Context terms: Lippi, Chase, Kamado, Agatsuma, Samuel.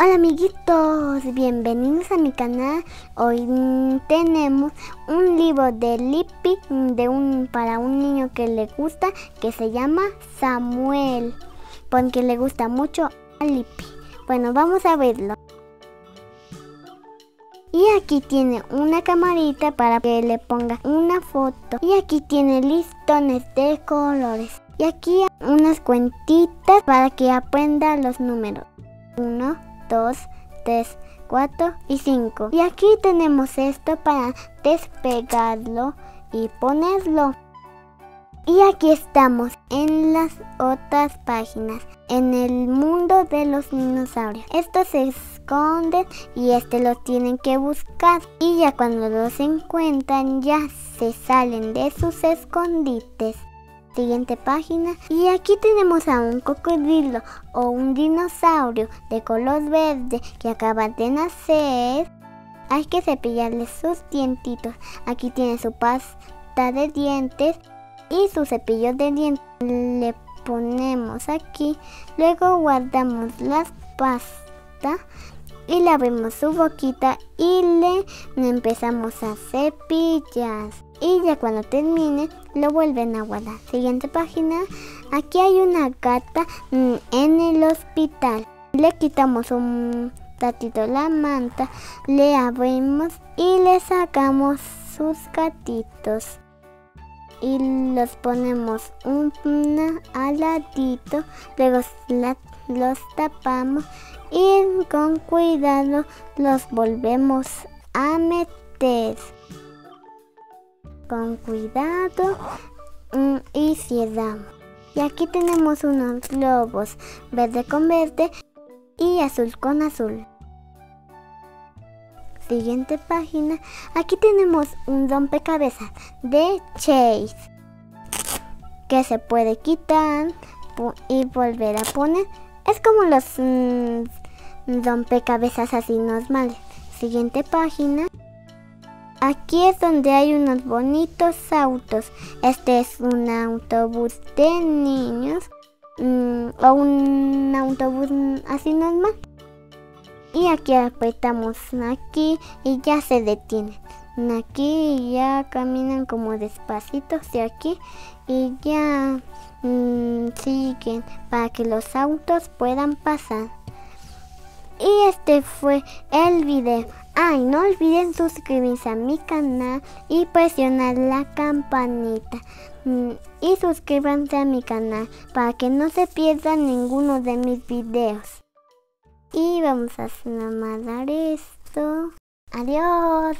Hola amiguitos, bienvenidos a mi canal. Hoy tenemos un libro de Lippi para un niño que le gusta, que se llama Samuel, porque le gusta mucho a Lippi. Bueno, vamos a verlo. Y aquí tiene una camarita para que le ponga una foto. Y aquí tiene listones de colores. Y aquí unas cuentitas para que aprenda los números. 1, 2, 3, 4 y 5. Y aquí tenemos esto para despegarlo y ponerlo. Y aquí estamos en las otras páginas, en el mundo de los dinosaurios. Estos se esconden y los tienen que buscar. Y ya cuando los encuentran ya se salen de sus escondites. Siguiente página. Y aquí tenemos a un cocodrilo o un dinosaurio de color verde que acaba de nacer. Hay que cepillarle sus dientitos. Aquí tiene su pasta de dientes y su cepillo de dientes. Le ponemos aquí. Luego guardamos la pasta y le abrimos su boquita y le empezamos a cepillar. Y ya cuando termine lo vuelven a guardar. Siguiente página. Aquí hay una gata en el hospital. Le quitamos un ratito la manta, le abrimos y le sacamos sus gatitos. Y los ponemos un aladito, luego los tapamos y con cuidado los volvemos a meter. Con cuidado y cierramos. Y aquí tenemos unos globos, verde con verde y azul con azul. Siguiente página. Aquí tenemos un rompecabezas de Chase que se puede quitar y volver a poner. Es como los rompecabezas así normales. Siguiente página. Aquí es donde hay unos bonitos autos. Este es un autobús de niños o un autobús así normal. Y aquí apretamos aquí y ya se detienen. Aquí y ya caminan como despacitos hacia aquí y ya siguen para que los autos puedan pasar. Y este fue el video. Ay, no olviden suscribirse a mi canal y presionar la campanita. Y suscríbanse a mi canal para que no se pierdan ninguno de mis videos. Y vamos a amarrar esto. Adiós.